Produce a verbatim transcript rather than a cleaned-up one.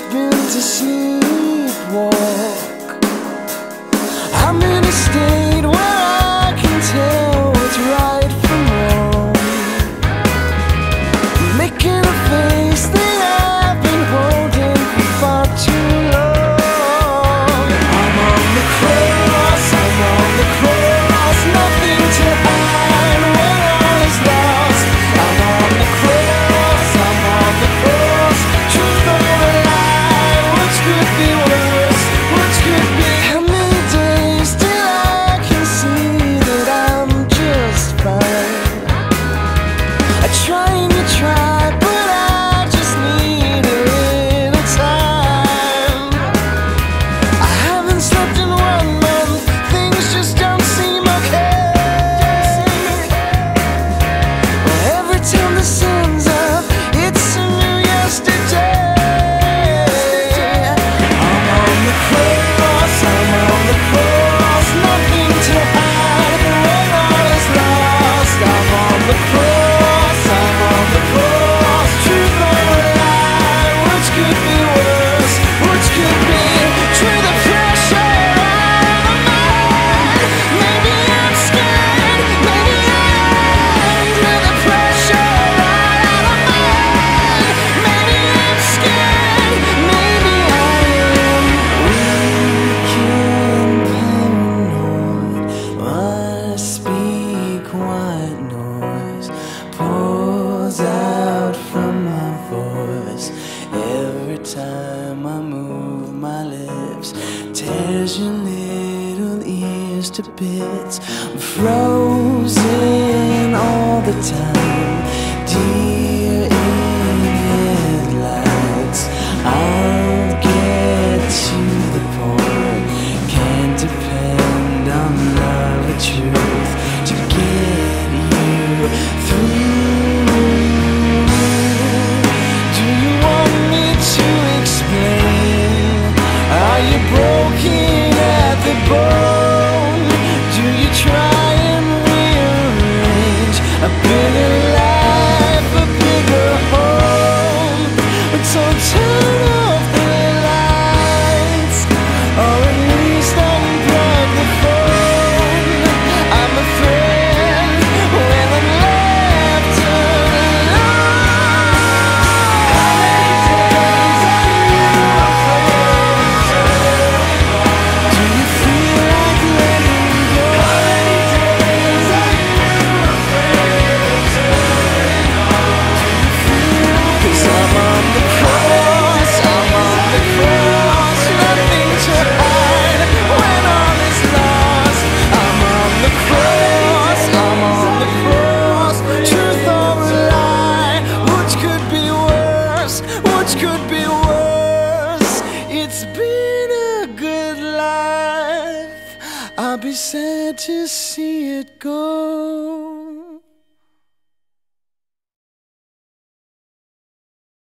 has been to sleepwalk. I'm in a state where I can tell what's right from wrong, making a face that I've been holding for far too long. I'm on the cross, I'm on the cross, nothing to hide when all is lost. I'm on the cross, I'm on the cross, truth over lie, which could be worse, which could be. How many days till I can see that I'm just fine? I try and you try, but I just need a little time. I haven't slept in one month, things just don't seem okay. But every time the sun's up, it's a new yesterday. I'm on the cross, I'm on the cross, nothing to hide when all is lost. I'm on the cross, I'm on the cross, truth over lie, which could be worse, which could be. To the pressure on the mind, maybe I'm scared, maybe I'm to the pressure on the mind, maybe I'm scared, maybe I am. Weak and paranoid, must speak white noise pours out from my voice. Every time I move my lips, tears your little ears to bits. I'm frozen all the time, deer in headlights. I'll get to the point, can't depend on love or truth to get you through. Do you want me to explain? Are you broken at the bone? Do you try and rearrange a bitter life, a bigger home? But so turn off the lights, or at least unplug the phone. I'm afraid when I'm left alone. How many days are you afraid? Do you feel like letting go? How many days are you afraid? Cause I'm on the cross, I'm on the cross, nothing to hide when all is lost. I'm on the cross, I'm on the cross, truth over lie, which could be worse, which could be worse. It's been a good life, I'll be sad to see it go.